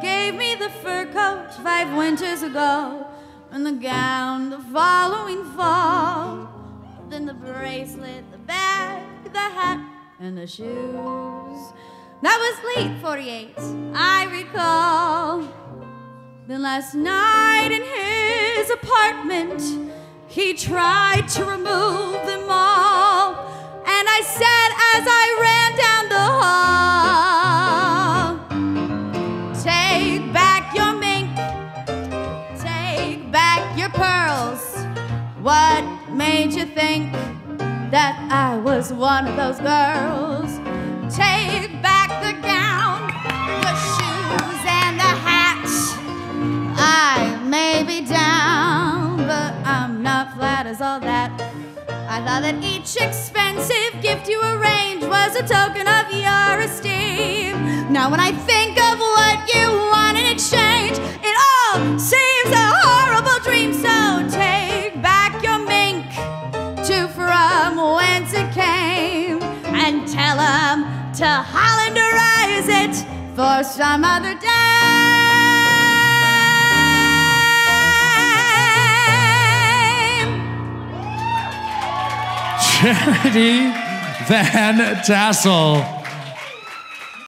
gave me the fur coat 5 winters ago, and the gown the following fall, then the bracelet, the bag, the hat, and the shoes. That was late 48, I recall. Then last night in his apartment, he tried to remove them all, and I said as I ran down the hall, take back your mink, take back your pearls. What made you think that I was one of those girls? Take back the gown, the shoes, and the hat. I may be down, but I'm not flat as all that. I thought that each expensive gift you arranged was a token of your esteem. Now when I think of what you want in exchange, it all seems a horrible dream. So take back your mink to from whence it came, and tell them to Hollanderize it for some other day. Charity Van Tassel.